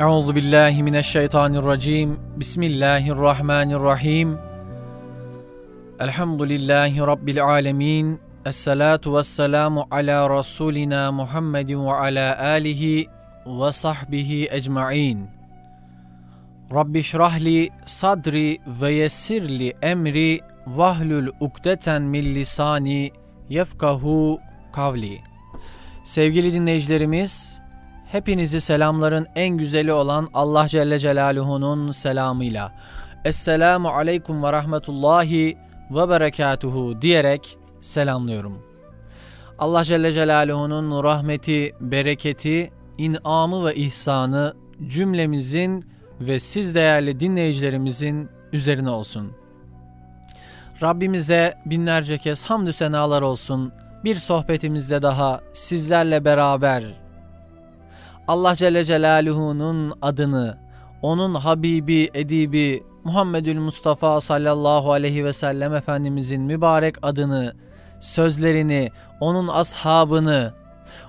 Euzubillahimineşşeytanirracim. Bismillahirrahmanirrahim. Elhamdülillahi Rabbil alemin. Esselatu vesselamu ala rasulina Muhammedin ve ala alihi ve sahbihi ecma'in. Rabbi şrahli sadri ve yessirli emri vahlül ukdeten min lisani yefkahu kavli. Sevgili dinleyicilerimiz, hepinizi selamların en güzeli olan Allah Celle Celaluhu'nun selamıyla Esselamu Aleyküm ve Rahmetullahi ve Berekatuhu diyerek selamlıyorum. Allah Celle Celaluhu'nun rahmeti, bereketi, inamı ve ihsanı cümlemizin ve siz değerli dinleyicilerimizin üzerine olsun. Rabbimize binlerce kez hamdü senalar olsun. Bir sohbetimizde daha sizlerle beraber Allah Celle Celaluhu'nun adını, onun Habibi, Edibi, Muhammedül Mustafa sallallahu aleyhi ve sellem Efendimizin mübarek adını, sözlerini, onun ashabını,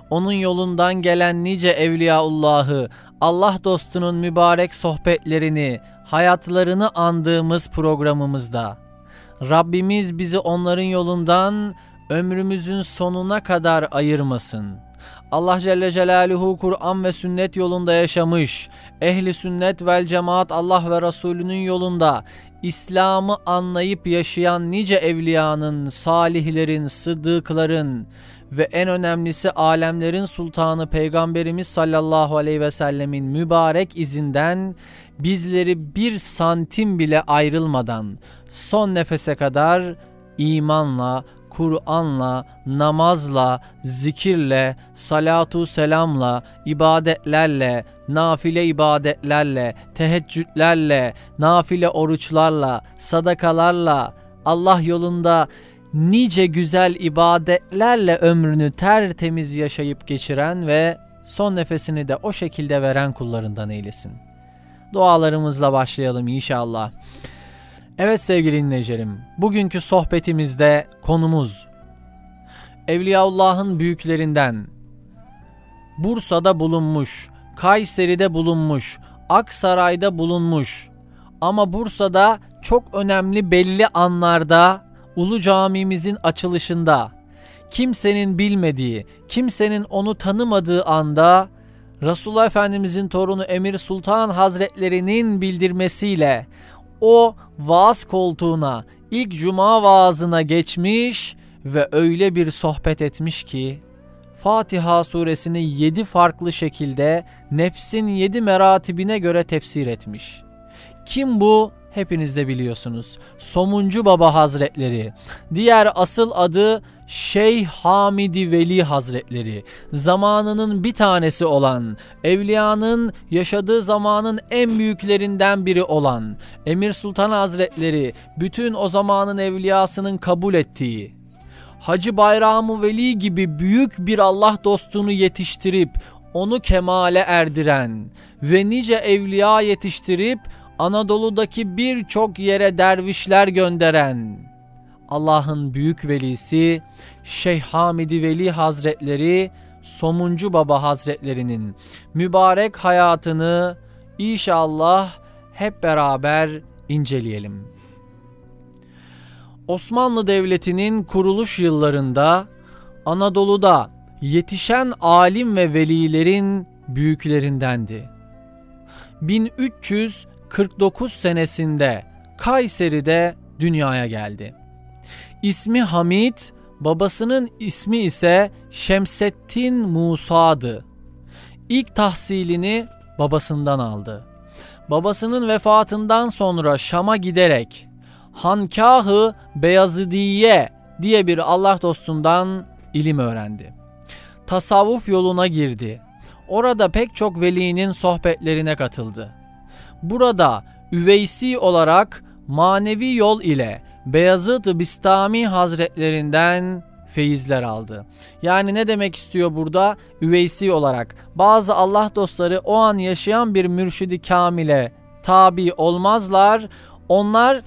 onun yolundan gelen nice Evliyaullah'ı, Allah dostunun mübarek sohbetlerini, hayatlarını andığımız programımızda Rabbimiz bizi onların yolundan ömrümüzün sonuna kadar ayırmasın. Allah Celle Celaluhu Kur'an ve sünnet yolunda yaşamış, ehli sünnet vel cemaat Allah ve Resulünün yolunda İslam'ı anlayıp yaşayan nice evliyanın, salihlerin, sıddıkların ve en önemlisi alemlerin sultanı Peygamberimiz sallallahu aleyhi ve sellemin mübarek izinden bizleri bir santim bile ayrılmadan son nefese kadar imanla, Kur'an'la, namazla, zikirle, salatu selamla, ibadetlerle, nafile ibadetlerle, teheccüdlerle, nafile oruçlarla, sadakalarla, Allah yolunda nice güzel ibadetlerle ömrünü tertemiz yaşayıp geçiren ve son nefesini de o şekilde veren kullarından eylesin. Dualarımızla başlayalım inşallah. Evet sevgili dinleyicilerim, bugünkü sohbetimizde konumuz Evliyaullah'ın büyüklerinden, Bursa'da bulunmuş, Kayseri'de bulunmuş, Aksaray'da bulunmuş ama Bursa'da çok önemli belli anlarda Ulu Camimizin açılışında kimsenin bilmediği, kimsenin onu tanımadığı anda Resulullah Efendimizin torunu Emir Sultan Hazretlerinin bildirmesiyle o vaaz koltuğuna, ilk cuma vaazına geçmiş ve öyle bir sohbet etmiş ki Fatiha suresini 7 farklı şekilde nefsin 7 meratibine göre tefsir etmiş. Kim bu? Hepiniz de biliyorsunuz. Somuncu Baba Hazretleri, diğer asıl adı Şeyh Hamidi Veli Hazretleri, zamanının bir tanesi olan, evliyanın yaşadığı zamanın en büyüklerinden biri olan, Emir Sultan Hazretleri bütün o zamanın evliyasının kabul ettiği, Hacı Bayram-ı Veli gibi büyük bir Allah dostunu yetiştirip onu kemale erdiren ve nice evliya yetiştirip Anadolu'daki birçok yere dervişler gönderen Allah'ın büyük velisi Şeyh Hamidi Veli Hazretleri Somuncu Baba Hazretlerinin mübarek hayatını inşallah hep beraber inceleyelim. Osmanlı Devleti'nin kuruluş yıllarında Anadolu'da yetişen alim ve velilerin büyüklerindendi. 1349 senesinde Kayseri'de dünyaya geldi. İsmi Hamid, babasının ismi ise Şemseddin Musa'dı. İlk tahsilini babasından aldı. Babasının vefatından sonra Şam'a giderek Hankâhı Beyazıdiye diye bir Allah dostundan ilim öğrendi. Tasavvuf yoluna girdi. Orada pek çok velinin sohbetlerine katıldı. Burada üveysi olarak manevi yol ile Beyazıt-ı Bistami Hazretlerinden feyizler aldı. Yani ne demek istiyor burada? Üveysi olarak bazı Allah dostları o an yaşayan bir mürşidi kamile tabi olmazlar. Onlar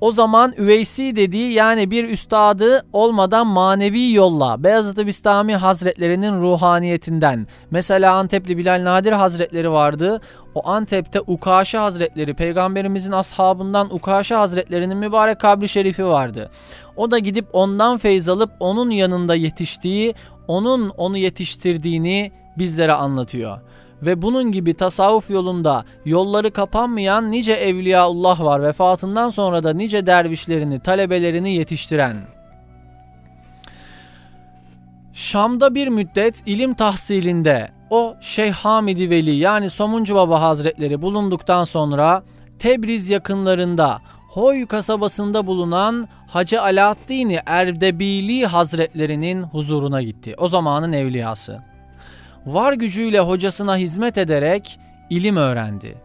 O zaman üveysi dediği, yani bir üstadı olmadan manevi yolla Beyazıt-ı Bistami Hazretlerinin ruhaniyetinden. Mesela Antepli Bilal Nadir Hazretleri vardı. O Antep'te Ukaşı Hazretleri, Peygamberimizin ashabından Ukaşı Hazretlerinin mübarek kabri şerifi vardı. O da gidip ondan feyz alıp onun yanında yetiştiği, onun onu yetiştirdiğini bizlere anlatıyor. Ve bunun gibi tasavvuf yolunda yolları kapanmayan nice evliyaullah var, vefatından sonra da nice dervişlerini, talebelerini yetiştiren. Şam'da bir müddet ilim tahsilinde o Şeyh Hamidi Veli, yani Somuncu Baba Hazretleri bulunduktan sonra Tebriz yakınlarında Hoy kasabasında bulunan Hacı Alaaddin-i Erdebili Hazretlerinin huzuruna gitti. O zamanın evliyası. Var gücüyle hocasına hizmet ederek ilim öğrendi.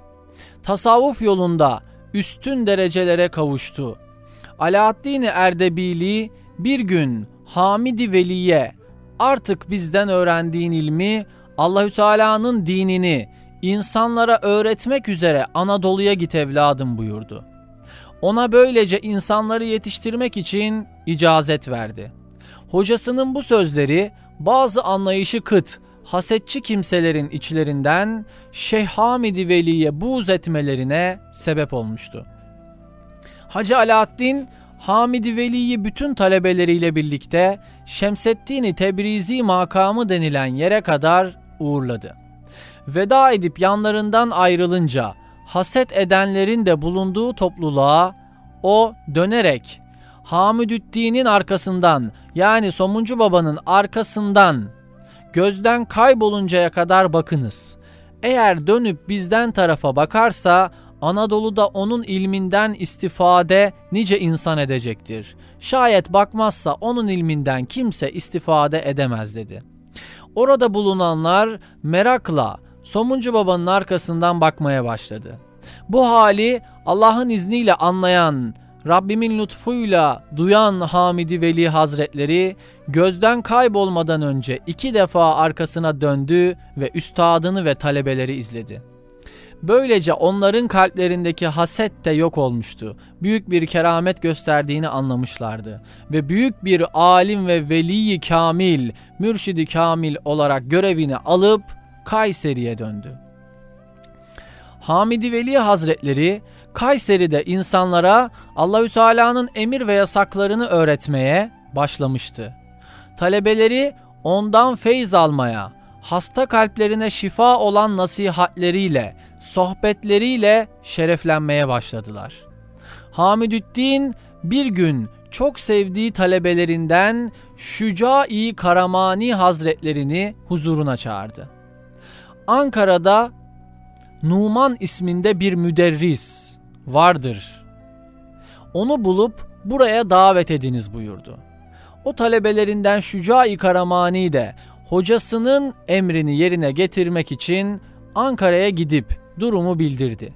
Tasavvuf yolunda üstün derecelere kavuştu. Alaaddin-i Erdebili bir gün Hamidi Veli'ye artık bizden öğrendiğin ilmi, Allahü Teala'nın dinini insanlara öğretmek üzere Anadolu'ya git evladım buyurdu. Ona böylece insanları yetiştirmek için icazet verdi. Hocasının bu sözleri bazı anlayışı kıt, hasetçi kimselerin içlerinden Şeyh Hamidi Veli'ye buğz etmelerine sebep olmuştu. Hacı Alaaddin, Hamidi Veli'yi bütün talebeleriyle birlikte Şemseddin Tebrizi makamı denilen yere kadar uğurladı. Veda edip yanlarından ayrılınca haset edenlerin de bulunduğu topluluğa o dönerek Hamidüddin'in arkasından, yani Somuncu Baba'nın arkasından gözden kayboluncaya kadar bakınız. Eğer dönüp bizden tarafa bakarsa Anadolu'da onun ilminden istifade nice insan edecektir. Şayet bakmazsa onun ilminden kimse istifade edemez dedi. Orada bulunanlar merakla Somuncu Baba'nın arkasından bakmaya başladı. Bu hali Allah'ın izniyle anlayan, Rabbimin lütfuyla duyan Hamidi Veli Hazretleri gözden kaybolmadan önce 2 defa arkasına döndü ve üstadını ve talebeleri izledi. Böylece onların kalplerindeki haset de yok olmuştu. Büyük bir keramet gösterdiğini anlamışlardı. Ve büyük bir alim ve veli-i kamil, mürşidi kamil olarak görevini alıp Kayseri'ye döndü. Hamidi Veli Hazretleri Kayseri'de insanlara Allahü Teala'nın emir ve yasaklarını öğretmeye başlamıştı. Talebeleri ondan feyz almaya, hasta kalplerine şifa olan nasihatleriyle, sohbetleriyle şereflenmeye başladılar. Hamidüddin bir gün çok sevdiği talebelerinden Şüca-i Karamani Hazretlerini huzuruna çağırdı. Ankara'da Numan isminde bir müderris vardır. Onu bulup buraya davet ediniz buyurdu. O talebelerinden Şüca-i Karamani de hocasının emrini yerine getirmek için Ankara'ya gidip durumu bildirdi.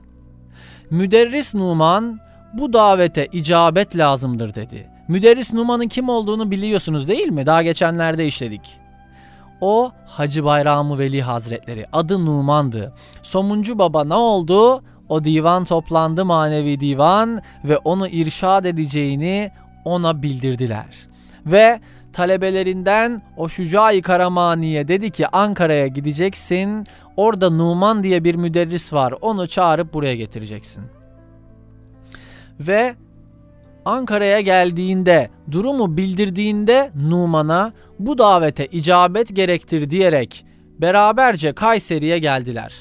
Müderris Numan bu davete icabet lazımdır dedi. Müderris Numan'ın kim olduğunu biliyorsunuz değil mi? Daha geçenlerde işledik. O Hacı Bayram-ı Veli Hazretleri, adı Numan'dı. Somuncu Baba ne oldu? O divan toplandı, manevi divan, ve onu irşad edeceğini ona bildirdiler. Ve talebelerinden o Şüca-i Karamani'ye dedi ki Ankara'ya gideceksin, orada Numan diye bir müderris var, onu çağırıp buraya getireceksin. Ve Ankara'ya geldiğinde, durumu bildirdiğinde Numan'a bu davete icabet gerektir diyerek beraberce Kayseri'ye geldiler.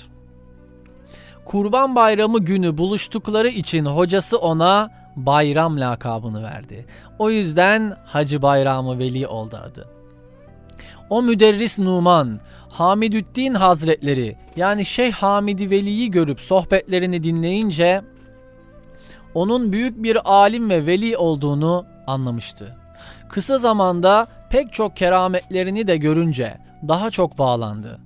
Kurban Bayramı günü buluştukları için hocası ona Bayram lakabını verdi. O yüzden Hacı Bayram-ı Veli oldu adı. O müderris Numan, Hamidüddin Hazretleri, yani Şeyh Hamidi Veli'yi görüp sohbetlerini dinleyince onun büyük bir alim ve veli olduğunu anlamıştı. Kısa zamanda pek çok kerametlerini de görünce daha çok bağlandı.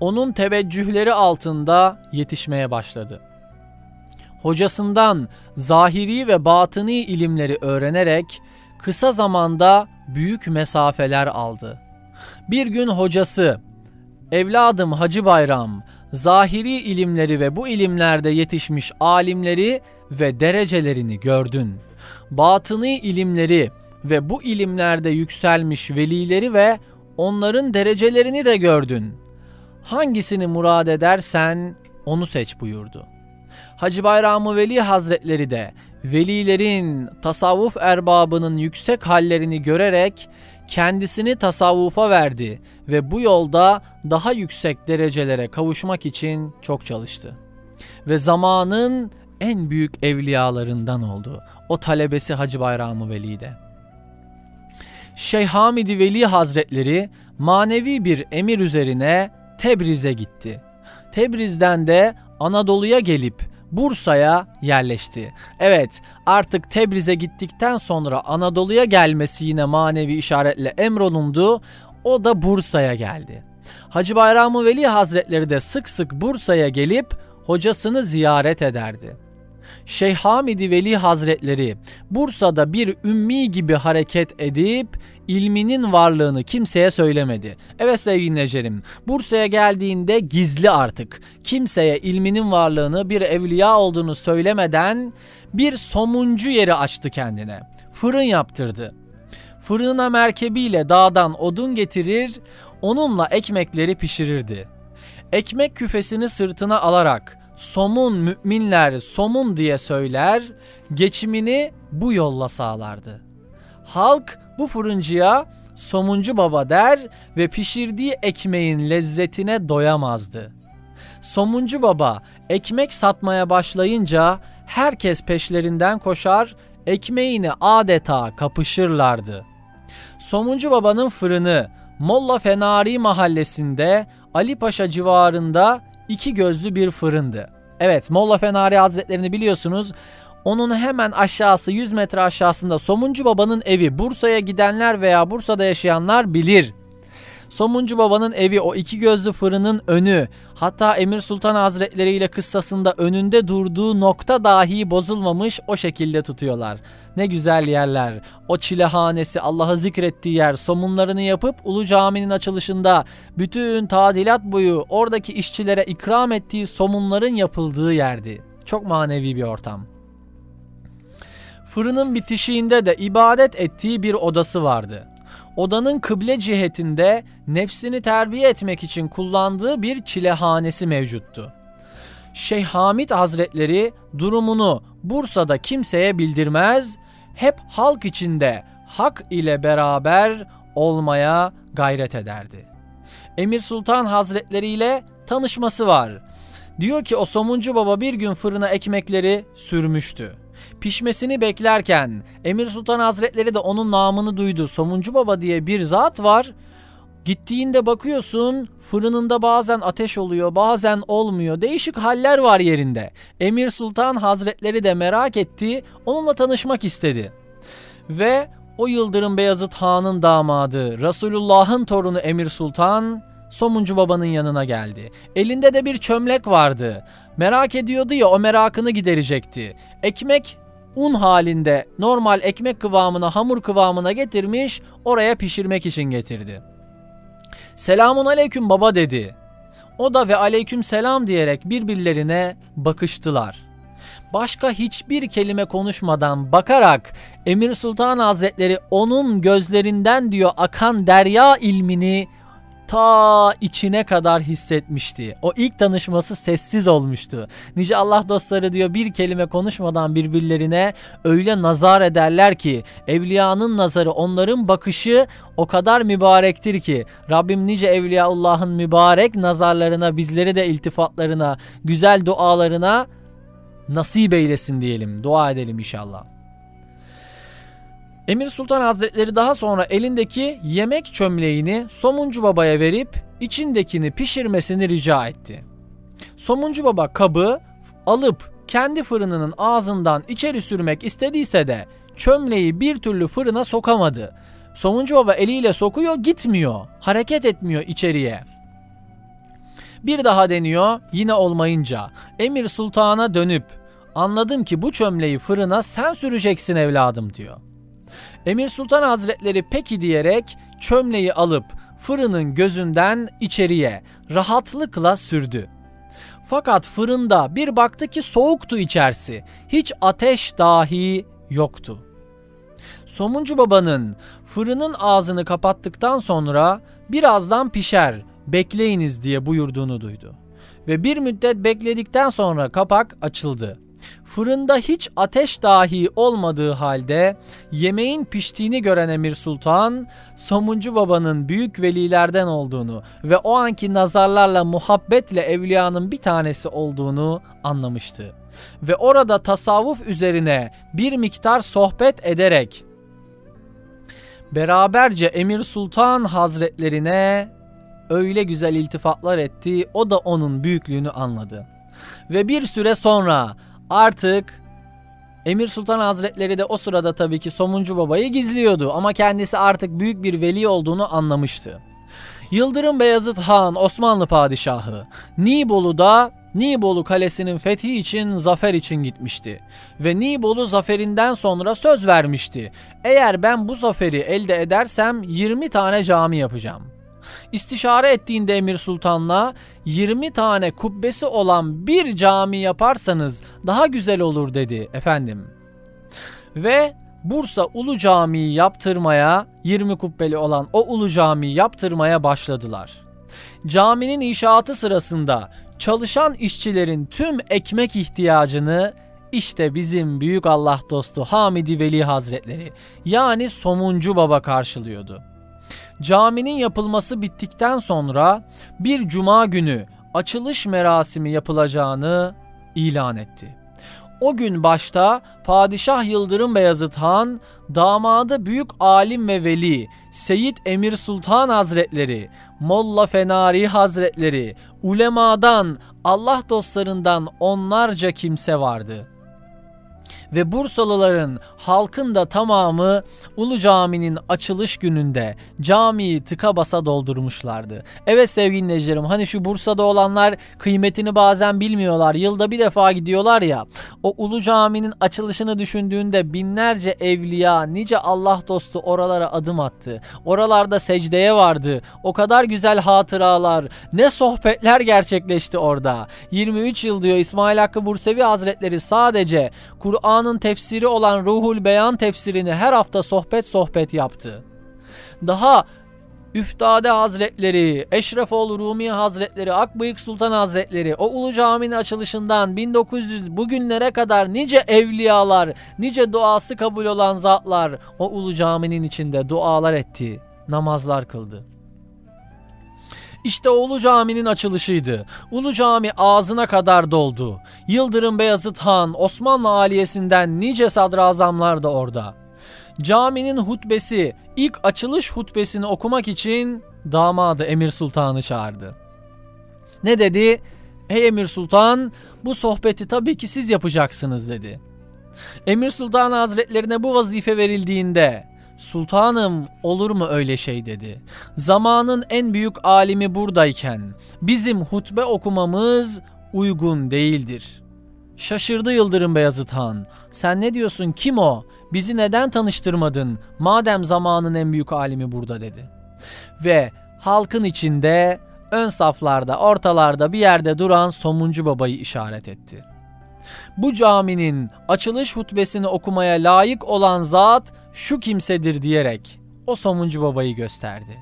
Onun teveccühleri altında yetişmeye başladı. Hocasından zahiri ve batini ilimleri öğrenerek kısa zamanda büyük mesafeler aldı. Bir gün hocası, "Evladım Hacı Bayram, zahiri ilimleri ve bu ilimlerde yetişmiş alimleri ve derecelerini gördün. batını ilimleri ve bu ilimlerde yükselmiş velileri ve onların derecelerini de gördün. Hangisini murad edersen onu seç buyurdu. Hacı Bayram-ı Veli Hazretleri de velilerin, tasavvuf erbabının yüksek hallerini görerek kendisini tasavvufa verdi ve bu yolda daha yüksek derecelere kavuşmak için çok çalıştı. Ve zamanın en büyük evliyalarından oldu. O talebesi Hacı Bayram-ı Veli'de. Şeyh Hamidi Veli Hazretleri manevi bir emir üzerine Tebriz'e gitti. Tebriz'den de Anadolu'ya gelip Bursa'ya yerleşti. Evet, artık Tebriz'e gittikten sonra Anadolu'ya gelmesi yine manevi işaretle emrolundu. O da Bursa'ya geldi. Hacı Bayram-ı Veli Hazretleri de sık sık Bursa'ya gelip hocasını ziyaret ederdi. Şeyh Hamidi Veli Hazretleri Bursa'da bir ümmi gibi hareket edip ilminin varlığını kimseye söylemedi. Evet sevgili dinleyicilerim, Bursa'ya geldiğinde gizli artık kimseye ilminin varlığını, bir evliya olduğunu söylemeden bir somuncu yeri açtı kendine. Fırın yaptırdı. Fırına merkebiyle dağdan odun getirir, onunla ekmekleri pişirirdi. Ekmek küfesini sırtına alarak somun müminler somun diye söyler, geçimini bu yolla sağlardı. Halk bu fırıncıya Somuncu Baba der ve pişirdiği ekmeğin lezzetine doyamazdı. Somuncu Baba ekmek satmaya başlayınca herkes peşlerinden koşar, ekmeğine adeta kapışırlardı. Somuncu Baba'nın fırını Molla Fenari mahallesinde Ali Paşa civarında İki gözlü bir fırındı. Evet, Molla Fenari Hazretlerini biliyorsunuz. Onun hemen aşağısı, 100 metre aşağısında Somuncu Baba'nın evi. Bursa'ya gidenler veya Bursa'da yaşayanlar bilir. Somuncu Baba'nın evi o iki gözlü fırının önü. Hatta Emir Sultan Hazretleri ile kıssasında önünde durduğu nokta dahi bozulmamış, o şekilde tutuyorlar. Ne güzel yerler. O çilehanesi, Allah'ı zikrettiği yer, somunlarını yapıp Ulu Cami'nin açılışında bütün tadilat boyu oradaki işçilere ikram ettiği somunların yapıldığı yerdi. Çok manevi bir ortam. Fırının bitişiğinde de ibadet ettiği bir odası vardı. Odanın kıble cihetinde nefsini terbiye etmek için kullandığı bir çilehanesi mevcuttu. Şeyh Hamid Hazretleri durumunu Bursa'da kimseye bildirmez, hep halk içinde hak ile beraber olmaya gayret ederdi. Emir Sultan Hazretleri ile tanışması var. Diyor ki o Somuncu Baba bir gün fırına ekmekleri sürmüştü. Pişmesini beklerken Emir Sultan Hazretleri de onun namını duydu. Somuncu Baba diye bir zat var. Gittiğinde bakıyorsun fırınında bazen ateş oluyor, bazen olmuyor. Değişik haller var yerinde. Emir Sultan Hazretleri de merak etti. Onunla tanışmak istedi. Ve o Yıldırım Beyazıt Han'ın damadı, Resulullah'ın torunu Emir Sultan Somuncu Baba'nın yanına geldi. Elinde de bir çömlek vardı. Merak ediyordu ya, o merakını giderecekti. Ekmek un halinde, normal ekmek kıvamına, hamur kıvamına getirmiş, oraya pişirmek için getirdi. "Selamun aleyküm baba" dedi. O da "ve aleyküm selam" diyerek birbirlerine bakıştılar. Başka hiçbir kelime konuşmadan bakarak Emir Sultan Hazretleri onun gözlerinden diyor akan derya ilmini ta içine kadar hissetmişti. O ilk tanışması sessiz olmuştu. Nice Allah dostları diyor bir kelime konuşmadan birbirlerine öyle nazar ederler ki, evliyanın nazarı, onların bakışı o kadar mübarektir ki, Rabbim nice evliyaullah'ın mübarek nazarlarına, bizleri de iltifatlarına, güzel dualarına nasip eylesin diyelim, dua edelim inşallah. Emir Sultan Hazretleri daha sonra elindeki yemek çömleğini Somuncu Baba'ya verip içindekini pişirmesini rica etti. Somuncu Baba kabı alıp kendi fırınının ağzından içeri sürmek istediyse de çömleği bir türlü fırına sokamadı. Somuncu Baba eliyle sokuyor, gitmiyor, hareket etmiyor içeriye. Bir daha deniyor, yine olmayınca Emir Sultan'a dönüp "Anladım ki bu çömleği fırına sen süreceksin evladım" diyor. Emir Sultan Hazretleri peki diyerek çömleği alıp fırının gözünden içeriye rahatlıkla sürdü. Fakat fırında bir baktı ki soğuktu içerisi. Hiç ateş dahi yoktu. Somuncu Baba'nın fırının ağzını kapattıktan sonra birazdan pişer, bekleyiniz diye buyurduğunu duydu. Ve bir müddet bekledikten sonra kapak açıldı. Fırında hiç ateş dahi olmadığı halde yemeğin piştiğini gören Emir Sultan, Somuncu Baba'nın büyük velilerden olduğunu ve o anki nazarlarla muhabbetle evliyanın bir tanesi olduğunu anlamıştı. Ve orada tasavvuf üzerine bir miktar sohbet ederek beraberce Emir Sultan Hazretlerine öyle güzel iltifatlar etti, o da onun büyüklüğünü anladı. Ve bir süre sonra artık Emir Sultan Hazretleri de o sırada tabii ki Somuncu Baba'yı gizliyordu ama kendisi artık büyük bir veli olduğunu anlamıştı. Yıldırım Beyazıt Han, Osmanlı padişahı, Niğbolu'da Niğbolu Kalesi'nin fethi için, zafer için gitmişti. Ve Niğbolu zaferinden sonra söz vermişti. Eğer ben bu zaferi elde edersem 20 tane cami yapacağım. İstişare ettiğinde Emir Sultan'la 20 tane kubbesi olan bir cami yaparsanız daha güzel olur dedi efendim. Ve Bursa Ulu Camii'yi yaptırmaya, 20 kubbeli olan o Ulu Camii'yi yaptırmaya başladılar. Caminin inşaatı sırasında çalışan işçilerin tüm ekmek ihtiyacını işte bizim büyük Allah dostu Hamidi Veli Hazretleri yani Somuncu Baba karşılıyordu. Caminin yapılması bittikten sonra bir cuma günü açılış merasimi yapılacağını ilan etti. O gün başta Padişah Yıldırım Beyazıt Han, damadı büyük alim ve veli Seyyid Emir Sultan Hazretleri, Molla Fenari Hazretleri, ulemadan, Allah dostlarından onlarca kimse vardı. Ve Bursalıların, halkın da tamamı Ulu Cami'nin açılış gününde camiyi tıka basa doldurmuşlardı. Evet sevgili dinleyicilerim, hani şu Bursa'da olanlar kıymetini bazen bilmiyorlar. Yılda bir defa gidiyorlar ya, o Ulu Cami'nin açılışını düşündüğünde binlerce evliya, nice Allah dostu oralara adım attı. Oralarda secdeye vardı. O kadar güzel hatıralar, ne sohbetler gerçekleşti orada. 23 yıl diyor İsmail Hakkı Bursevi Hazretleri sadece Kur'an'ın tefsiri olan Ruhul Beyan tefsirini her hafta sohbet yaptı. Daha Üftade Hazretleri, Eşrefoğlu Rumi Hazretleri, Akbıyık Sultan Hazretleri, o Ulu Cami'nin açılışından 1900 bugünlere kadar nice evliyalar, nice duası kabul olan zatlar o Ulu Cami'nin içinde dualar etti, namazlar kıldı. İşte Ulu Cami'nin açılışıydı. Ulu Cami ağzına kadar doldu. Yıldırım Beyazıt Han, Osmanlı Aliyesi'nden nice sadrazamlar da orada. Caminin hutbesi, ilk açılış hutbesini okumak için damadı Emir Sultan'ı çağırdı. Ne dedi? Hey Emir Sultan, bu sohbeti tabii ki siz yapacaksınız dedi. Emir Sultan Hazretlerine bu vazife verildiğinde, Sultanım olur mu öyle şey dedi. Zamanın en büyük alimi buradayken bizim hutbe okumamız uygun değildir. Şaşırdı Yıldırım Beyazıt Han. Sen ne diyorsun, kim o? Bizi neden tanıştırmadın? Madem zamanın en büyük alimi burada dedi. Ve halkın içinde, ön saflarda, ortalarda bir yerde duran Somuncu Baba'yı işaret etti. Bu caminin açılış hutbesini okumaya layık olan zat şu kimsedir diyerek o Somuncu Baba'yı gösterdi.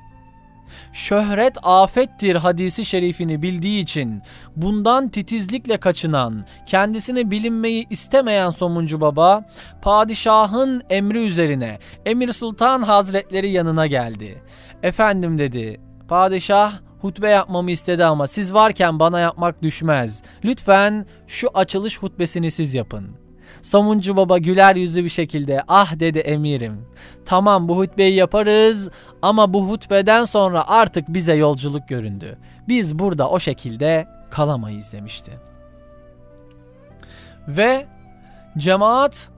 Şöhret afettir hadisi şerifini bildiği için bundan titizlikle kaçınan, kendisini bilinmeyi istemeyen Somuncu Baba, padişahın emri üzerine Emir Sultan Hazretleri yanına geldi. Efendim dedi, padişah hutbe yapmamı istedi ama siz varken bana yapmak düşmez. Lütfen şu açılış hutbesini siz yapın. Somuncu Baba güler yüzlü bir şekilde, ah dedi emirim, tamam bu hutbeyi yaparız ama bu hutbeden sonra artık bize yolculuk göründü. Biz burada o şekilde kalamayız demişti. Ve cemaat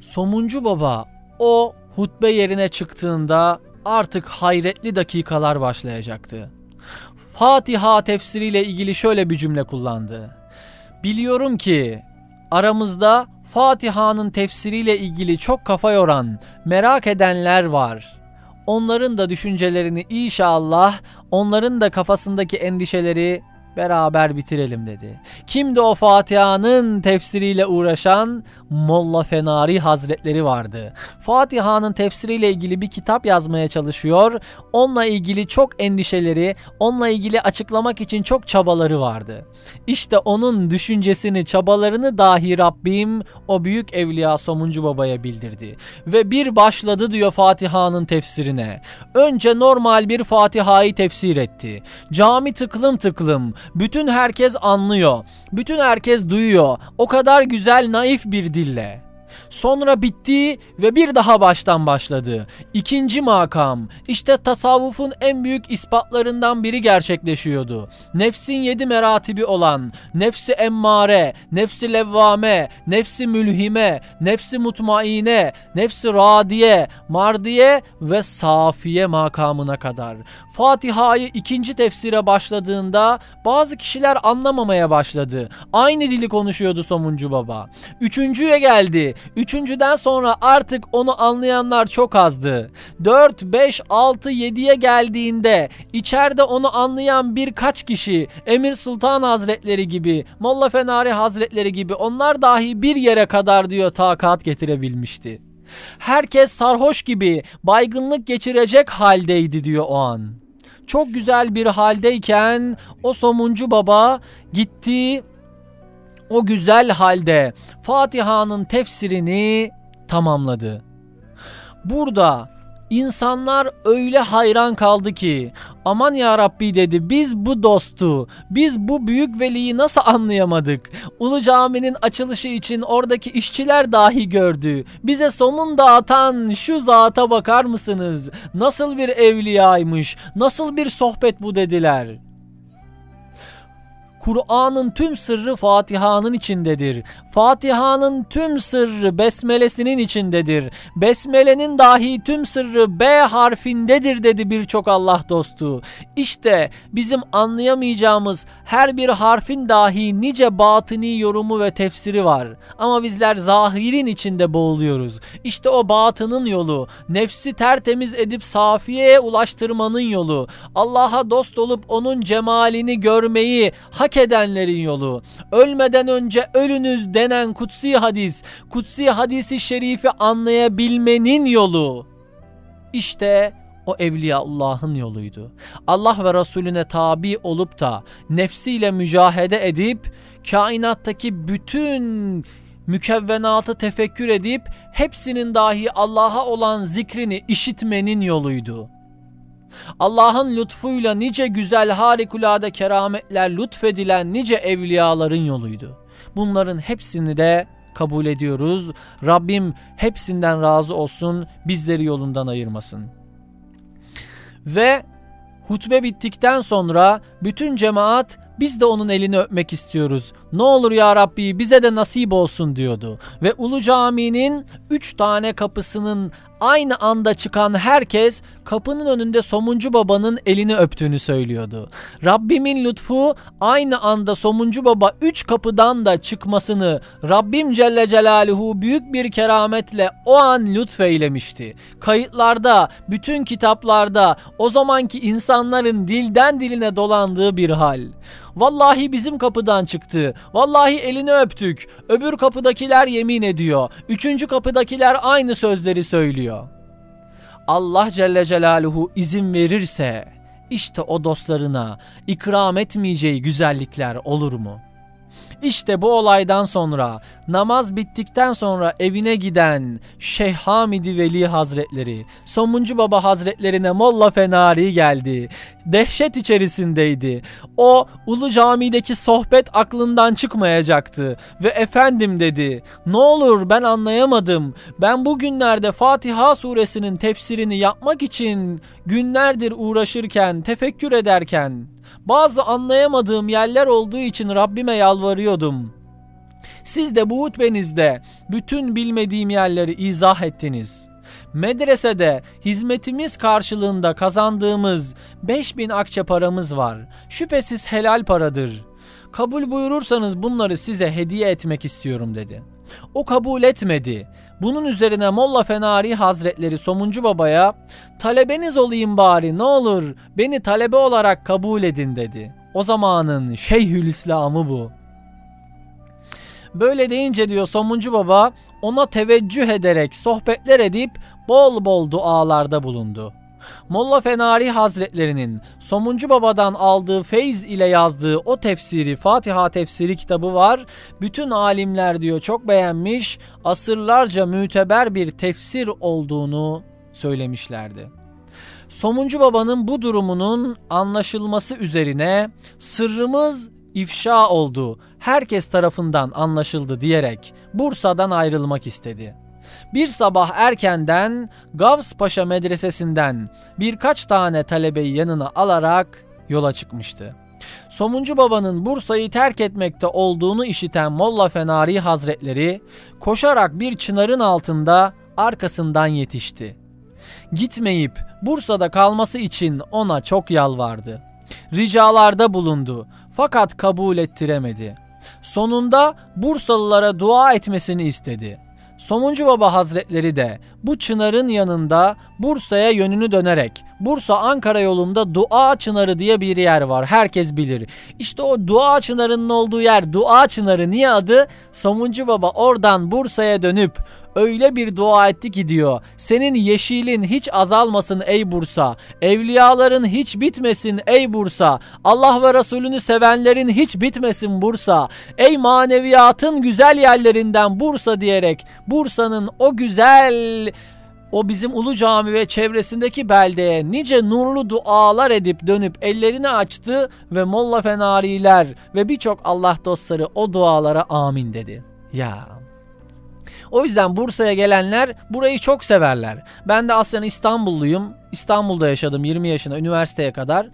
Somuncu Baba o hutbe yerine çıktığında artık hayretli dakikalar başlayacaktı. Fatiha tefsiriyle ilgili şöyle bir cümle kullandı. Biliyorum ki aramızda Fatiha'nın tefsiriyle ilgili çok kafa yoran, merak edenler var. Onların da düşüncelerini inşallah, onların da kafasındaki endişeleri beraber bitirelim dedi. Kimdi o Fatiha'nın tefsiriyle uğraşan? Molla Fenari Hazretleri vardı. Fatiha'nın tefsiriyle ilgili bir kitap yazmaya çalışıyor. Onunla ilgili çok endişeleri, onunla ilgili açıklamak için çok çabaları vardı. İşte onun düşüncesini, çabalarını dahi Rabbim o büyük evliya Somuncu Baba'ya bildirdi. Ve bir başladı diyor Fatiha'nın tefsirine. Önce normal bir Fatiha'yı tefsir etti. Cami tıklım tıklım. Bütün herkes anlıyor. Bütün herkes duyuyor. O kadar güzel, naif bir dille. Sonra bitti ve bir daha baştan başladı. İkinci makam. İşte tasavvufun en büyük ispatlarından biri gerçekleşiyordu. Nefsin 7 meratibi olan nefsi emmare, nefsi levvame, nefsi mülhime, nefsi mutmaine, nefsi radiye, mardiye ve safiye makamına kadar. Fatiha'yı ikinci tefsire başladığında bazı kişiler anlamamaya başladı. Aynı dili konuşuyordu Somuncu Baba. Üçüncüye geldi. Üçüncüden sonra artık onu anlayanlar çok azdı. 4, 5, 6, 7'ye geldiğinde içeride onu anlayan birkaç kişi, Emir Sultan Hazretleri gibi, Molla Fenari Hazretleri gibi, onlar dahi bir yere kadar diyor takat getirebilmişti. Herkes sarhoş gibi baygınlık geçirecek haldeydi diyor o an. Çok güzel bir haldeyken o Somuncu Baba gitti. O güzel halde Fatiha'nın tefsirini tamamladı. Burada insanlar öyle hayran kaldı ki, aman ya Rabbi dedi, biz bu dostu, biz bu büyük veliyi nasıl anlayamadık? Ulu Cami'nin açılışı için oradaki işçiler dahi gördü. Bize somun dağıtan şu zata bakar mısınız? Nasıl bir evliyaymış, nasıl bir sohbet bu dediler. Kur'an'ın tüm sırrı Fatiha'nın içindedir. Fatiha'nın tüm sırrı Besmele'sinin içindedir. Besmele'nin dahi tüm sırrı B harfindedir dedi birçok Allah dostu. İşte bizim anlayamayacağımız her bir harfin dahi nice batini yorumu ve tefsiri var. Ama bizler zahirin içinde boğuluyoruz. İşte o batının yolu, nefsi tertemiz edip safiyeye ulaştırmanın yolu, Allah'a dost olup onun cemalini görmeyi hak edenlerin yolu. Ölmeden önce ölünüz denen kutsi hadis, kutsi hadisi şerifi anlayabilmenin yolu. İşte o Evliyaullah'ın yoluydu. Allah ve Resulüne tabi olup da nefsiyle mücahede edip, kainattaki bütün mükevvenatı tefekkür edip, hepsinin dahi Allah'a olan zikrini işitmenin yoluydu. Allah'ın lütfuyla nice güzel, harikulade kerametler lütfedilen nice evliyaların yoluydu. Bunların hepsini de kabul ediyoruz. Rabbim hepsinden razı olsun, bizleri yolundan ayırmasın. Ve hutbe bittikten sonra bütün cemaat, biz de onun elini öpmek istiyoruz. Ne olur ya Rabbi bize de nasip olsun diyordu. Ve Ulu Cami'nin 3 tane kapısının aynı anda çıkan herkes kapının önünde Somuncu Baba'nın elini öptüğünü söylüyordu. Rabbimin lütfu aynı anda Somuncu Baba 3 kapıdan da çıkmasını Rabbim Celle Celaluhu büyük bir kerametle o an lütfeylemişti. Kayıtlarda, bütün kitaplarda o zamanki insanların dilden diline dolandığı bir hal. Vallahi bizim kapıdan çıktı. Vallahi elini öptük. Öbür kapıdakiler yemin ediyor. Üçüncü kapıdakiler aynı sözleri söylüyor. Allah Celle Celaluhu izin verirse işte o dostlarına ikram etmeyeceği güzellikler olur mu? İşte bu olaydan sonra, namaz bittikten sonra evine giden Şeyh Hamidi Veli Hazretleri, Somuncu Baba Hazretlerine Molla Fenari geldi. Dehşet içerisindeydi. O Ulu Cami'deki sohbet aklından çıkmayacaktı. Ve efendim dedi, ne olur ben anlayamadım. Ben bugünlerde Fatiha suresinin tefsirini yapmak için günlerdir uğraşırken, tefekkür ederken bazı anlayamadığım yerler olduğu için Rabbime yalvarıyordum. Siz de bu hutbenizde bütün bilmediğim yerleri izah ettiniz. Medresede hizmetimiz karşılığında kazandığımız 5000 akçe paramız var. Şüphesiz helal paradır. Kabul buyurursanız bunları size hediye etmek istiyorum dedi. O kabul etmedi. Bunun üzerine Molla Fenari Hazretleri Somuncu Baba'ya, talebeniz olayım bari ne olur beni talebe olarak kabul edin dedi. O zamanın Şeyhülislam'ı bu. Böyle deyince diyor Somuncu Baba, ona teveccüh ederek sohbetler edip bol bol dualarda bulundu. Molla Fenari Hazretlerinin Somuncu Baba'dan aldığı feyz ile yazdığı o tefsiri, Fatiha tefsiri kitabı var. Bütün alimler diyor çok beğenmiş, asırlarca müteber bir tefsir olduğunu söylemişlerdi. Somuncu Baba'nın bu durumunun anlaşılması üzerine "Sırrımız ifşa oldu, herkes tarafından anlaşıldı" diyerek Bursa'dan ayrılmak istedi. Bir sabah erkenden Gavspaşa medresesinden birkaç tane talebeyi yanına alarak yola çıkmıştı. Somuncu Baba'nın Bursa'yı terk etmekte olduğunu işiten Molla Fenari Hazretleri koşarak bir çınarın altında arkasından yetişti. Gitmeyip Bursa'da kalması için ona çok yalvardı. Ricalarda bulundu fakat kabul ettiremedi. Sonunda Bursalılara dua etmesini istedi. Somuncu Baba Hazretleri de bu çınarın yanında Bursa'ya yönünü dönerek, Bursa-Ankara yolunda Dua Çınarı diye bir yer var. Herkes bilir. İşte o Dua Çınarı'nın olduğu yer Dua Çınarı. Niye adı? Somuncu Baba oradan Bursa'ya dönüp öyle bir dua etti ki diyor, "Senin yeşilin hiç azalmasın ey Bursa, evliyaların hiç bitmesin ey Bursa, Allah ve Resulünü sevenlerin hiç bitmesin Bursa, ey maneviyatın güzel yerlerinden Bursa" diyerek Bursa'nın o güzel, o bizim Ulu Cami ve çevresindeki beldeye nice nurlu dualar edip dönüp ellerini açtı ve Molla Fenariler ve birçok Allah dostları o dualara amin dedi. Ya... O yüzden Bursa'ya gelenler burayı çok severler. Ben de aslen İstanbulluyum. İstanbul'da yaşadım 20 yaşına, üniversiteye kadar.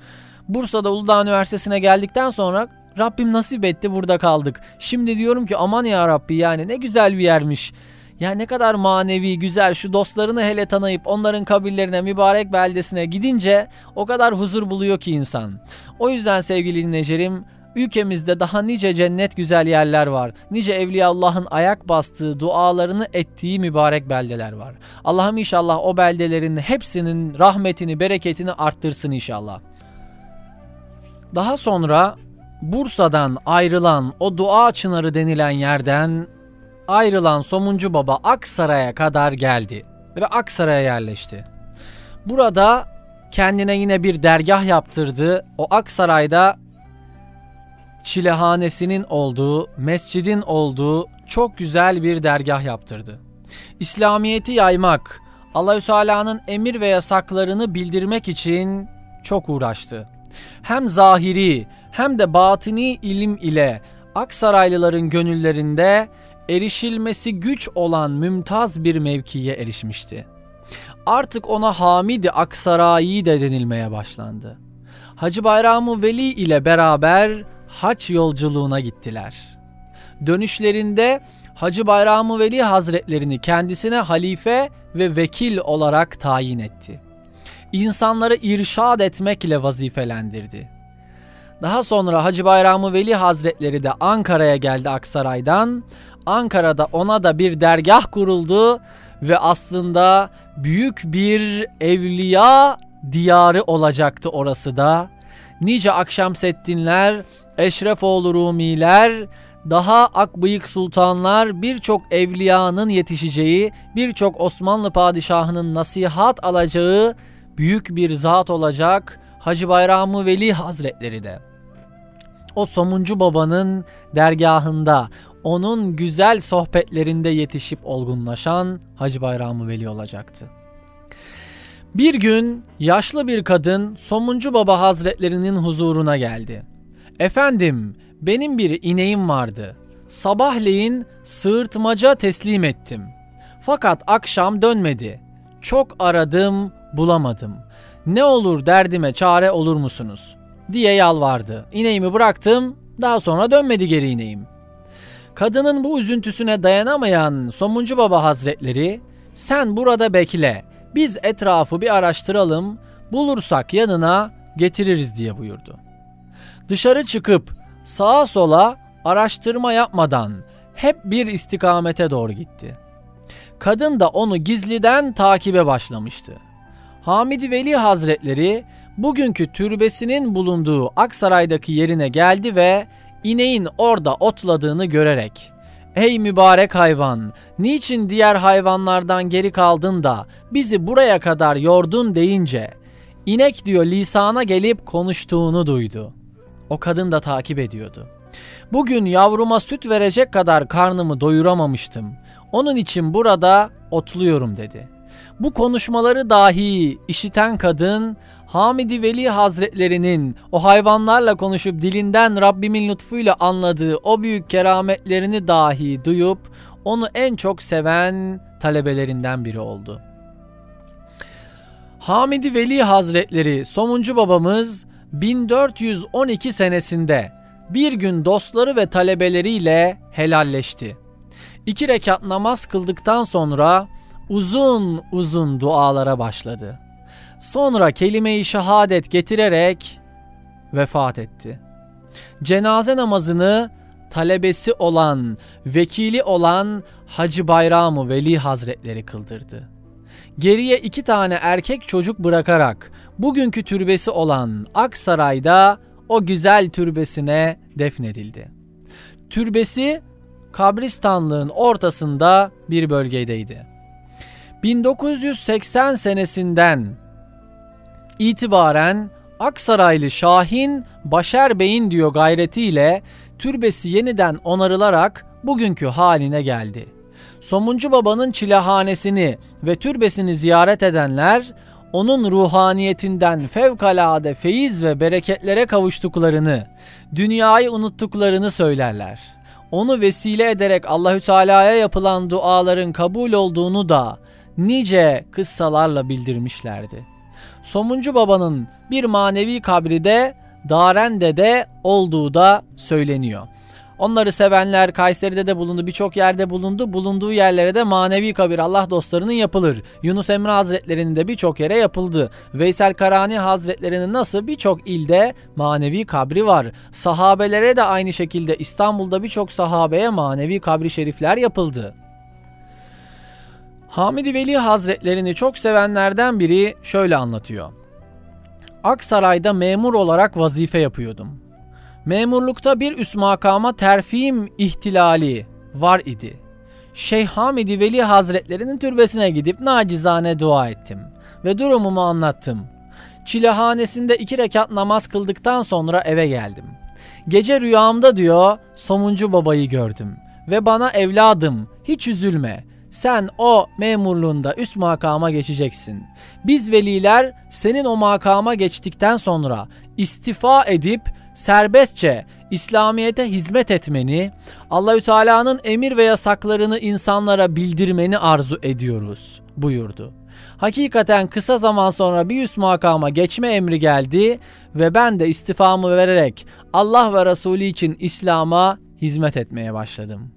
Bursa'da Uludağ Üniversitesi'ne geldikten sonra Rabbim nasip etti, burada kaldık. Şimdi diyorum ki aman ya Rabbi, yani ne güzel bir yermiş. Ya ne kadar manevi, güzel, şu dostlarını hele tanıyıp onların kabirlerine, mübarek beldesine gidince o kadar huzur buluyor ki insan. O yüzden sevgili dinleyicilerim, ülkemizde daha nice cennet güzel yerler var. Nice Evliyaullah'ın ayak bastığı, dualarını ettiği mübarek beldeler var. Allah'ım inşallah o beldelerin hepsinin rahmetini, bereketini arttırsın inşallah. Daha sonra Bursa'dan ayrılan, o Dua Çınarı denilen yerden ayrılan Somuncu Baba Aksaray'a kadar geldi ve Aksaray'a yerleşti. Burada kendine yine bir dergah yaptırdı. O Aksaray'da çilehanesinin olduğu, mescidin olduğu çok güzel bir dergah yaptırdı. İslamiyet'i yaymak, Allahü Teala'nın emir ve yasaklarını bildirmek için çok uğraştı. Hem zahiri hem de batini ilim ile Aksaraylıların gönüllerinde erişilmesi güç olan mümtaz bir mevkiye erişmişti. Artık ona Hamidi Aksarayi de denilmeye başlandı. Hacı Bayram-ı Veli ile beraber haç yolculuğuna gittiler. Dönüşlerinde Hacı Bayram-ı Veli Hazretlerini kendisine halife ve vekil olarak tayin etti. İnsanları irşad etmekle vazifelendirdi. Daha sonra Hacı Bayram-ı Veli Hazretleri de Ankara'ya geldi Aksaray'dan. Ankara'da ona da bir dergah kuruldu ve aslında büyük bir evliya diyarı olacaktı orası da. Nice Akşemseddinler, Eşrefoğlu Rumiler, daha Akbıyık Sultanlar, birçok evliyanın yetişeceği, birçok Osmanlı padişahının nasihat alacağı büyük bir zat olacak Hacı Bayram-ı Veli Hazretleri de. O Somuncu Baba'nın dergahında, onun güzel sohbetlerinde yetişip olgunlaşan Hacı Bayram-ı Veli olacaktı. Bir gün yaşlı bir kadın Somuncu Baba Hazretlerinin huzuruna geldi. "Efendim, benim bir ineğim vardı. Sabahleyin sığırtmaca teslim ettim. Fakat akşam dönmedi. Çok aradım, bulamadım. Ne olur derdime çare olur musunuz?" diye yalvardı. "İneğimi bıraktım, daha sonra dönmedi geri ineğim." Kadının bu üzüntüsüne dayanamayan Somuncu Baba Hazretleri, "Sen burada bekle, biz etrafı bir araştıralım, bulursak yanına getiririz" diye buyurdu. Dışarı çıkıp sağa sola araştırma yapmadan hep bir istikamete doğru gitti. Kadın da onu gizliden takibe başlamıştı. Hamidi Veli Hazretleri bugünkü türbesinin bulunduğu Aksaray'daki yerine geldi ve ineğin orada otladığını görerek "Ey mübarek hayvan, niçin diğer hayvanlardan geri kaldın da bizi buraya kadar yordun?" deyince inek diyor lisana gelip konuştuğunu duydu. O kadın da takip ediyordu. "Bugün yavruma süt verecek kadar karnımı doyuramamıştım. Onun için burada otluyorum" dedi. Bu konuşmaları dahi işiten kadın Hamidi Veli Hazretlerinin o hayvanlarla konuşup dilinden Rabbimin lütfuyla anladığı o büyük kerametlerini dahi duyup onu en çok seven talebelerinden biri oldu. Hamidi Veli Hazretleri Somuncu babamız 1412 senesinde bir gün dostları ve talebeleriyle helalleşti. 2 rekat namaz kıldıktan sonra uzun uzun dualara başladı. Sonra kelime-i şehadet getirerek vefat etti. Cenaze namazını talebesi olan, vekili olan Hacı Bayram-ı Veli Hazretleri kıldırdı. Geriye 2 tane erkek çocuk bırakarak bugünkü türbesi olan Aksaray'da o güzel türbesine defnedildi. Türbesi kabristanlığın ortasında bir bölgedeydi. 1980 senesinden itibaren Aksaraylı Şahin Başer Bey'in diyor gayretiyle türbesi yeniden onarılarak bugünkü haline geldi. Somuncu Baba'nın çilehanesini ve türbesini ziyaret edenler onun ruhaniyetinden fevkalade feyiz ve bereketlere kavuştuklarını, dünyayı unuttuklarını söylerler. Onu vesile ederek Allahü Teala'ya yapılan duaların kabul olduğunu da nice kıssalarla bildirmişlerdi. Somuncu Baba'nın bir manevi kabri de Darende'de olduğu da söyleniyor. Onları sevenler Kayseri'de de bulundu, birçok yerde bulundu. Bulunduğu yerlere de manevi kabir Allah dostlarının yapılır. Yunus Emre Hazretleri'nin de birçok yere yapıldı. Veysel Karani Hazretleri'nin nasıl birçok ilde manevi kabri var. Sahabelere de aynı şekilde İstanbul'da birçok sahabeye manevi kabri şerifler yapıldı. Hamidi Veli Hazretlerini çok sevenlerden biri şöyle anlatıyor. "Aksaray'da memur olarak vazife yapıyordum. Memurlukta bir üst makama terfim ihtilali var idi. Şeyh Hamidi Veli Hazretlerinin türbesine gidip nacizane dua ettim ve durumumu anlattım. Çilehanesinde 2 rekat namaz kıldıktan sonra eve geldim. Gece rüyamda diyor Somuncu Baba'yı gördüm ve bana evladım hiç üzülme. Sen o memurluğunda üst makama geçeceksin. Biz veliler senin o makama geçtikten sonra istifa edip serbestçe İslamiyet'e hizmet etmeni, Allahü Teala'nın emir ve yasaklarını insanlara bildirmeni arzu ediyoruz" buyurdu. Hakikaten kısa zaman sonra bir üst makama geçme emri geldi ve ben de istifamı vererek Allah ve Resulü için İslam'a hizmet etmeye başladım.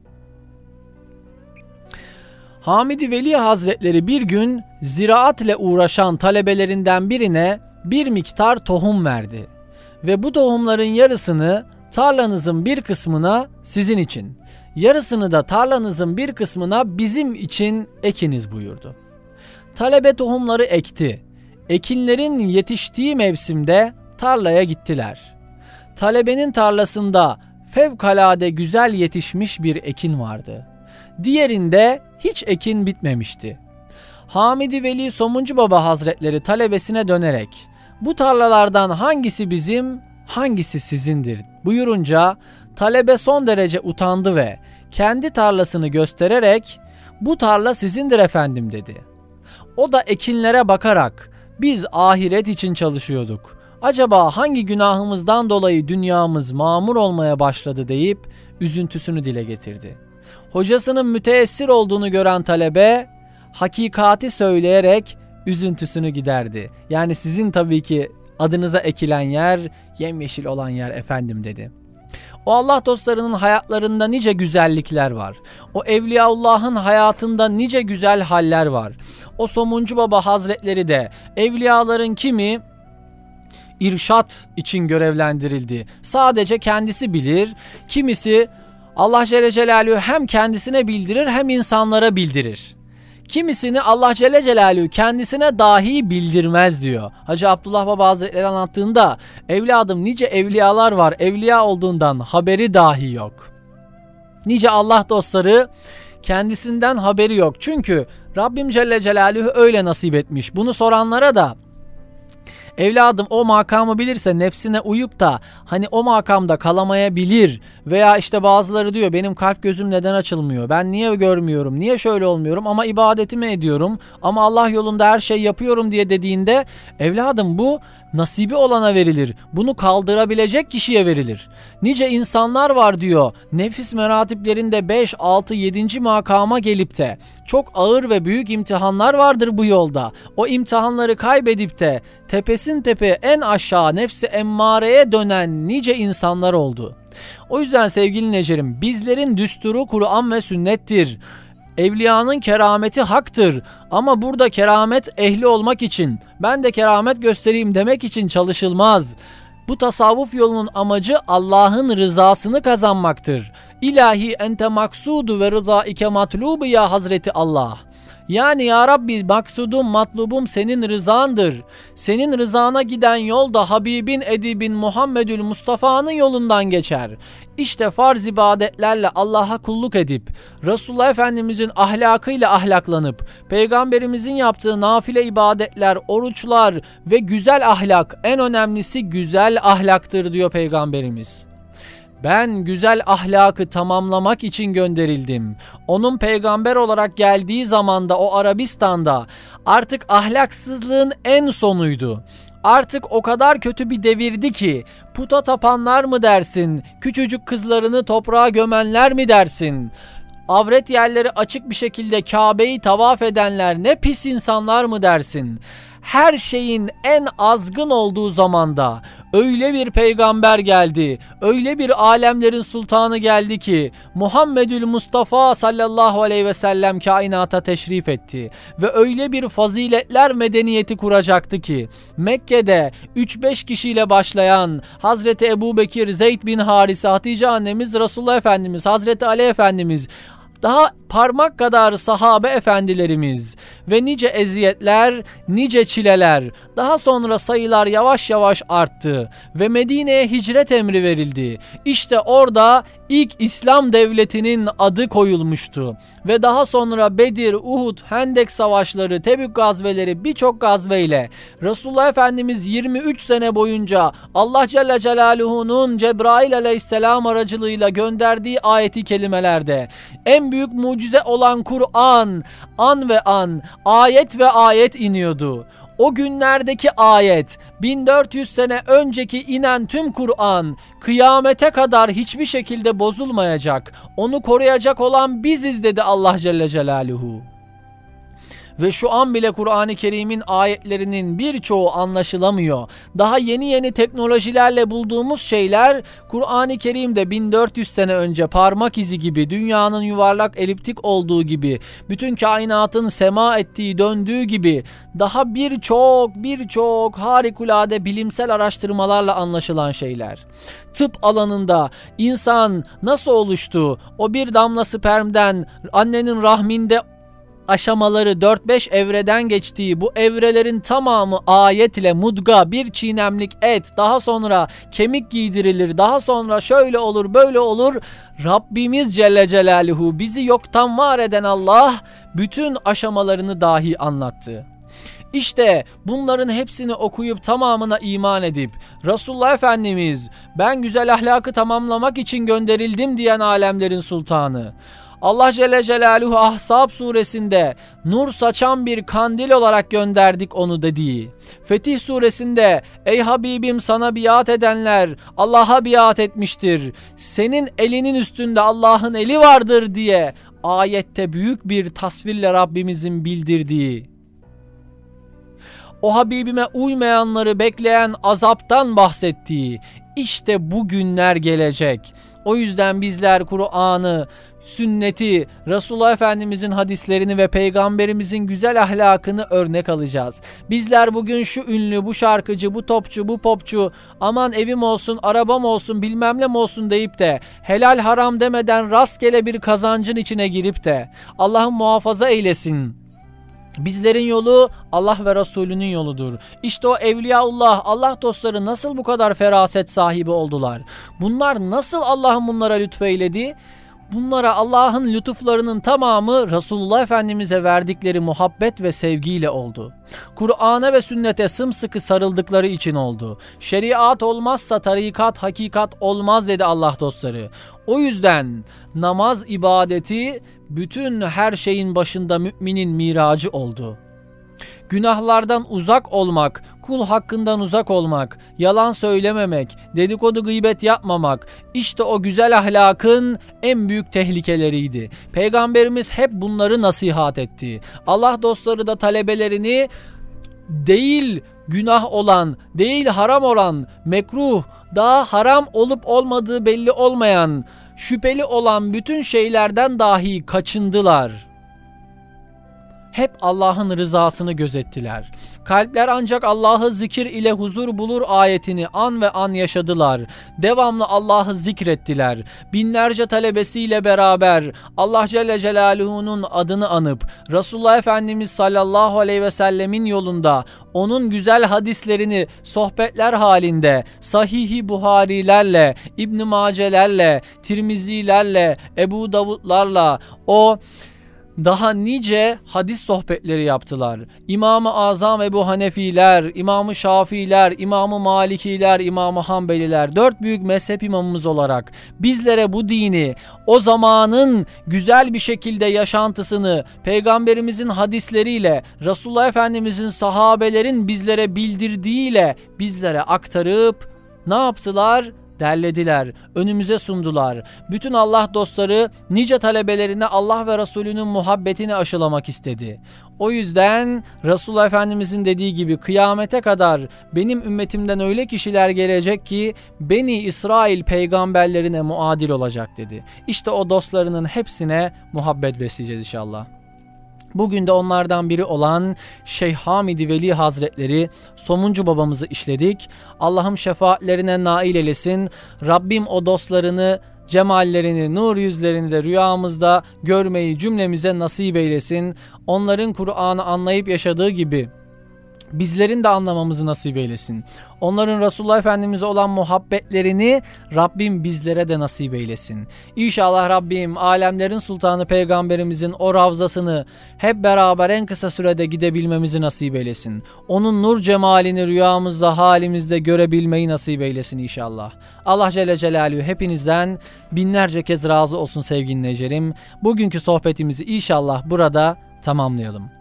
Hamidi Veli Hazretleri bir gün ziraatle uğraşan talebelerinden birine bir miktar tohum verdi ve bu tohumların yarısını tarlanızın bir kısmına sizin için, yarısını da tarlanızın bir kısmına bizim için ekiniz buyurdu. Talebe tohumları ekti. Ekinlerin yetiştiği mevsimde tarlaya gittiler. Talebenin tarlasında fevkalade güzel yetişmiş bir ekin vardı. Diğerinde hiç ekin bitmemişti. Hamidi Veli Somuncu Baba Hazretleri talebesine dönerek "Bu tarlalardan hangisi bizim, hangisi sizindir?" buyurunca talebe son derece utandı ve kendi tarlasını göstererek "Bu tarla sizindir efendim" dedi. O da ekinlere bakarak "Biz ahiret için çalışıyorduk. Acaba hangi günahımızdan dolayı dünyamız mamur olmaya başladı?" deyip üzüntüsünü dile getirdi. Hocasının müteessir olduğunu gören talebe hakikati söyleyerek üzüntüsünü giderdi. "Yani sizin tabii ki adınıza ekilen yer, yemyeşil olan yer efendim" dedi. O Allah dostlarının hayatlarında nice güzellikler var. O Evliyaullah'ın hayatında nice güzel haller var. O Somuncu Baba Hazretleri de evliyaların kimi irşat için görevlendirildi, sadece kendisi bilir. Kimisi Allah Celle Celaluhu hem kendisine bildirir hem insanlara bildirir. kimisini Allah Celle Celaluhu kendisine dahi bildirmez diyor. Hacı Abdullah Baba Hazretleri anlattığında, evladım nice evliyalar var, evliya olduğundan haberi dahi yok. Nice Allah dostları kendisinden haberi yok. Çünkü Rabbim Celle Celaluhu öyle nasip etmiş. Bunu soranlara da, evladım o makamı bilirse nefsine uyup da hani o makamda kalamayabilir veya işte bazıları diyor benim kalp gözüm neden açılmıyor, ben niye görmüyorum, niye şöyle olmuyorum ama ibadetimi ediyorum ama Allah yolunda her şey yapıyorum diye dediğinde, evladım bu nasibi olana verilir, bunu kaldırabilecek kişiye verilir. Nice insanlar var diyor nefis meratiplerinde 5, 6, 7. makama gelip de çok ağır ve büyük imtihanlar vardır bu yolda, o imtihanları kaybedip de tepesin tepe en aşağı nefsi emmareye dönen nice insanlar oldu. O yüzden sevgili Necerim, bizlerin düsturu Kur'an ve sünnettir. Evliyanın kerameti haktır ama burada keramet ehli olmak için, ben de keramet göstereyim demek için çalışılmaz. Bu tasavvuf yolunun amacı Allah'ın rızasını kazanmaktır. İlahi ente maksudu ve rıza ike matlubu ya Hazreti Allah. Yani ya Rabbi maksudum, matlubum senin rızandır. Senin rızana giden yol da Habibin, Edibin, Muhammedül Mustafa'nın yolundan geçer. İşte farz ibadetlerle Allah'a kulluk edip, Resulullah Efendimizin ahlakıyla ahlaklanıp, Peygamberimizin yaptığı nafile ibadetler, oruçlar ve güzel ahlak, en önemlisi güzel ahlaktır diyor Peygamberimiz. Ben güzel ahlakı tamamlamak için gönderildim. Onun peygamber olarak geldiği zamanda o Arabistan'da artık ahlaksızlığın en sonuydu. Artık o kadar kötü bir devirdi ki puta tapanlar mı dersin, küçücük kızlarını toprağa gömenler mi dersin? Avret yerleri açık bir şekilde Kabe'yi tavaf edenler ne pis insanlar mı dersin? Her şeyin en azgın olduğu zamanda öyle bir peygamber geldi, öyle bir alemlerin sultanı geldi ki Muhammedül Mustafa sallallahu aleyhi ve sellem kainata teşrif etti ve öyle bir faziletler medeniyeti kuracaktı ki Mekke'de 3-5 kişiyle başlayan Hazreti Ebubekir, Zeyd bin Harise, Hatice annemiz, Resulullah Efendimiz, Hazreti Ali Efendimiz, daha parmak kadar sahabe efendilerimiz ve nice eziyetler, nice çileler. Daha sonra sayılar yavaş yavaş arttı ve Medine'ye hicret emri verildi. İşte orada ilk İslam devletinin adı koyulmuştu. Ve daha sonra Bedir, Uhud, Hendek savaşları, Tebük gazveleri, birçok gazveyle Resulullah Efendimiz 23 sene boyunca Allah Celle Celaluhu'nun Cebrail Aleyhisselam aracılığıyla gönderdiği ayeti kelimelerde en büyük mucize olan Kur'an, an ve an, ayet ve ayet iniyordu. O günlerdeki ayet, 1400 sene önceki inen tüm Kur'an, kıyamete kadar hiçbir şekilde bozulmayacak, onu koruyacak olan biziz dedi Allah Celle Celaluhu. Ve şu an bile Kur'an-ı Kerim'in ayetlerinin birçoğu anlaşılamıyor. Daha yeni yeni teknolojilerle bulduğumuz şeyler Kur'an-ı Kerim'de 1400 sene önce parmak izi gibi, dünyanın yuvarlak eliptik olduğu gibi, bütün kainatın sema ettiği, döndüğü gibi daha birçok harikulade bilimsel araştırmalarla anlaşılan şeyler. Tıp alanında insan nasıl oluştu? O bir damla spermden, annenin rahminde aşamaları 4-5 evreden geçtiği, bu evrelerin tamamı ayet ile mudga, bir çiğnemlik et, daha sonra kemik giydirilir, daha sonra şöyle olur böyle olur. Rabbimiz Celle Celaluhu, bizi yoktan var eden Allah bütün aşamalarını dahi anlattı. İşte bunların hepsini okuyup tamamına iman edip Resulullah Efendimiz ben güzel ahlakı tamamlamak için gönderildim diyen alemlerin sultanı, Allah Celle Celaluhu Ahzab suresinde nur saçan bir kandil olarak gönderdik onu dediği, Fetih suresinde ey Habibim sana biat edenler Allah'a biat etmiştir, senin elinin üstünde Allah'ın eli vardır diye ayette büyük bir tasvirle Rabbimizin bildirdiği, o Habibime uymayanları bekleyen azaptan bahsettiği, işte bu günler gelecek. O yüzden bizler Kur'an'ı, sünneti, Resulullah Efendimizin hadislerini ve Peygamberimizin güzel ahlakını örnek alacağız. Bizler bugün şu ünlü, bu şarkıcı, bu topçu, bu popçu, aman evim olsun, arabam olsun, bilmem ne olsun deyip de helal haram demeden rastgele bir kazancın içine girip de Allah'ın muhafaza eylesin, Bizlerin yolu Allah ve Resulünün yoludur. İşte o Evliyaullah, Allah dostları nasıl bu kadar feraset sahibi oldular? Bunlar nasıl Allah'ın bunlara lütfeyledi? Bunlara Allah'ın lütuflarının tamamı Resulullah Efendimiz'e verdikleri muhabbet ve sevgiyle oldu. Kur'an'a ve sünnete sımsıkı sarıldıkları için oldu. Şeriat olmazsa tarikat, hakikat olmaz dedi Allah dostları. O yüzden namaz ibadeti bütün her şeyin başında müminin miracı oldu. Günahlardan uzak olmak, kul hakkından uzak olmak, yalan söylememek, dedikodu gıybet yapmamak işte o güzel ahlakın en büyük tehlikeleriydi. Peygamberimiz hep bunları nasihat etti. Allah dostları da talebelerini değil günah olan, değil haram olan, mekruh, daha haram olup olmadığı belli olmayan, şüpheli olan bütün şeylerden dahi kaçındılar. Hep Allah'ın rızasını gözettiler. Kalpler ancak Allah'ı zikir ile huzur bulur ayetini an ve an yaşadılar. Devamlı Allah'ı zikrettiler. Binlerce talebesiyle beraber Allah Celle Celaluhu'nun adını anıp Resulullah Efendimiz sallallahu aleyhi ve sellemin yolunda onun güzel hadislerini sohbetler halinde Sahih-i Buhari'lerle, İbn-i Mace'lerle, Tirmizi'lerle, Ebu Davud'larla o daha nice hadis sohbetleri yaptılar. İmam-ı Azam Ebu Hanefiler, İmam-ı Şafiler, İmam-ı Malikiler, İmam-ı Hanbeliler, dört büyük mezhep imamımız olarak bizlere bu dini, o zamanın güzel bir şekilde yaşantısını Peygamberimizin hadisleriyle, Resulullah Efendimizin sahabelerin bizlere bildirdiğiyle bizlere aktarıp ne yaptılar? Derlediler, önümüze sundular. Bütün Allah dostları nice talebelerine Allah ve Resulünün muhabbetini aşılamak istedi. O yüzden Resulullah Efendimizin dediği gibi kıyamete kadar benim ümmetimden öyle kişiler gelecek ki Beni İsrail peygamberlerine muadil olacak dedi. İşte o dostlarının hepsine muhabbet besleyeceğiz inşallah. Bugün de onlardan biri olan Şeyh Hamidi Veli Hazretleri Somuncu babamızı işledik. Allah'ım şefaatlerine nail eylesin. Rabbim o dostlarını, cemallerini, nur yüzlerini de rüyamızda görmeyi cümlemize nasip eylesin. Onların Kur'an'ı anlayıp yaşadığı gibi bizlerin de anlamamızı nasip eylesin. Onların Resulullah Efendimiz'e olan muhabbetlerini Rabbim bizlere de nasip eylesin. İnşallah Rabbim alemlerin sultanı peygamberimizin o ravzasını hep beraber en kısa sürede gidebilmemizi nasip eylesin. Onun nur cemalini rüyamızda, halimizde görebilmeyi nasip eylesin inşallah. Allah Celle Celaluhu hepinizden binlerce kez razı olsun sevgili dinleyicilerim. Bugünkü sohbetimizi inşallah burada tamamlayalım.